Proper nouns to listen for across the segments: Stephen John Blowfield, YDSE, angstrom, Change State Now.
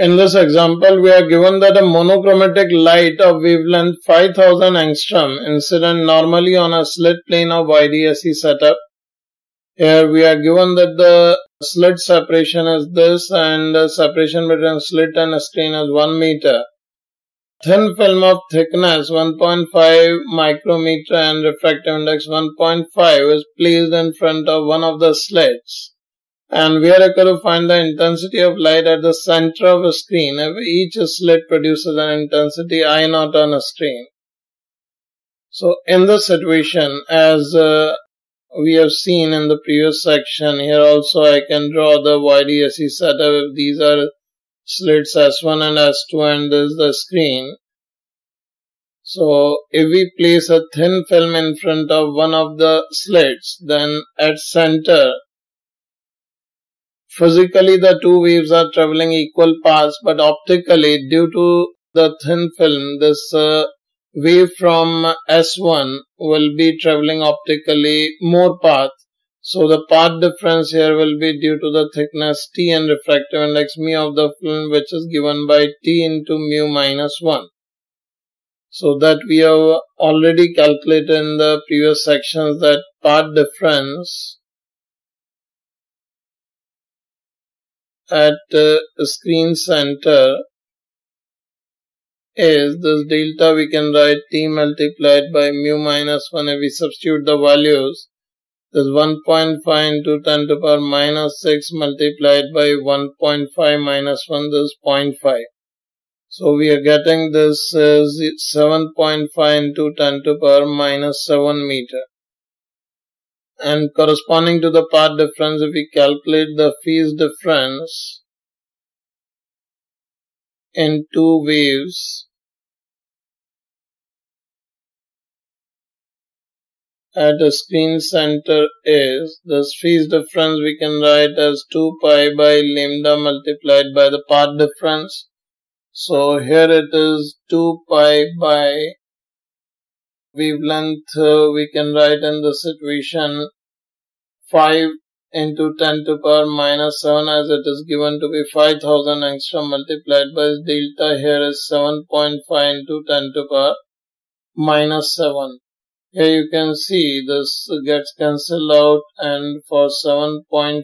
In this example, we are given that a monochromatic light of wavelength 5000 angstrom incident normally on a slit plane of YDSE setup. Here we are given that the slit separation is this and the separation between slit and screen is 1 meter. Thin film of thickness 1.5 micrometer and refractive index 1.5 is placed in front of one of the slits. And we are required to find the intensity of light at the center of a screen if each slit produces an intensity I0 on a screen. So in this situation, as we have seen in the previous section, here also I can draw the YDSE setup if these are slits S1 and S2 and this is the screen. So if we place a thin film in front of one of the slits, then at center, physically the two waves are traveling equal paths, but optically due to the thin film, this wave from S1 will be traveling optically more path. So the path difference here will be due to the thickness T and refractive index mu of the film, which is given by T into mu minus 1. So that we have already calculated in the previous sections, that path difference at screen center is this delta. We can write T multiplied by mu minus 1. If we substitute the values, this 1.5 into 10 to the power minus 6 multiplied by 1.5 minus 1, this is 0.5. So we are getting this 7.5 into 10 to the power minus 7 meter. And corresponding to the path difference, if we calculate the phase difference in two waves at the screen center is, this phase difference we can write as 2 pi by lambda multiplied by the path difference. So here it is 2 pi by wavelength, we can write in the situation 5 into 10 to power minus 7, as it is given to be 5000 angstrom multiplied by delta. Here is 7.5 into 10 to power minus 7. Here you can see this gets cancelled out, and for 7.5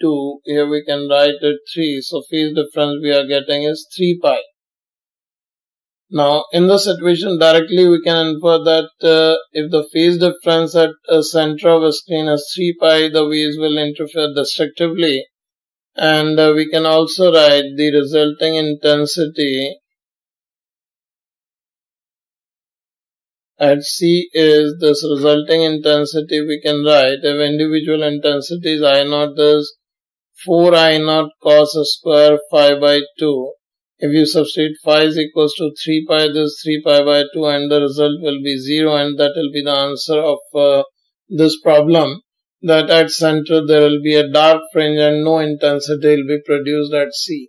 2, here we can write it 3. So phase difference we are getting is 3 pi. Now, in the situation directly we can infer that if the phase difference at the center of a screen is 3 pi, the waves will interfere destructively. And we can also write the resulting intensity at C is this resulting intensity we can write. If individual intensity is I0, is 4 I0 cos square phi by 2. If you substitute phi is equals to 3 pi, this 3 pi by 2, and the result will be 0, and that will be the answer of this problem, that at center there will be a dark fringe and no intensity will be produced at C.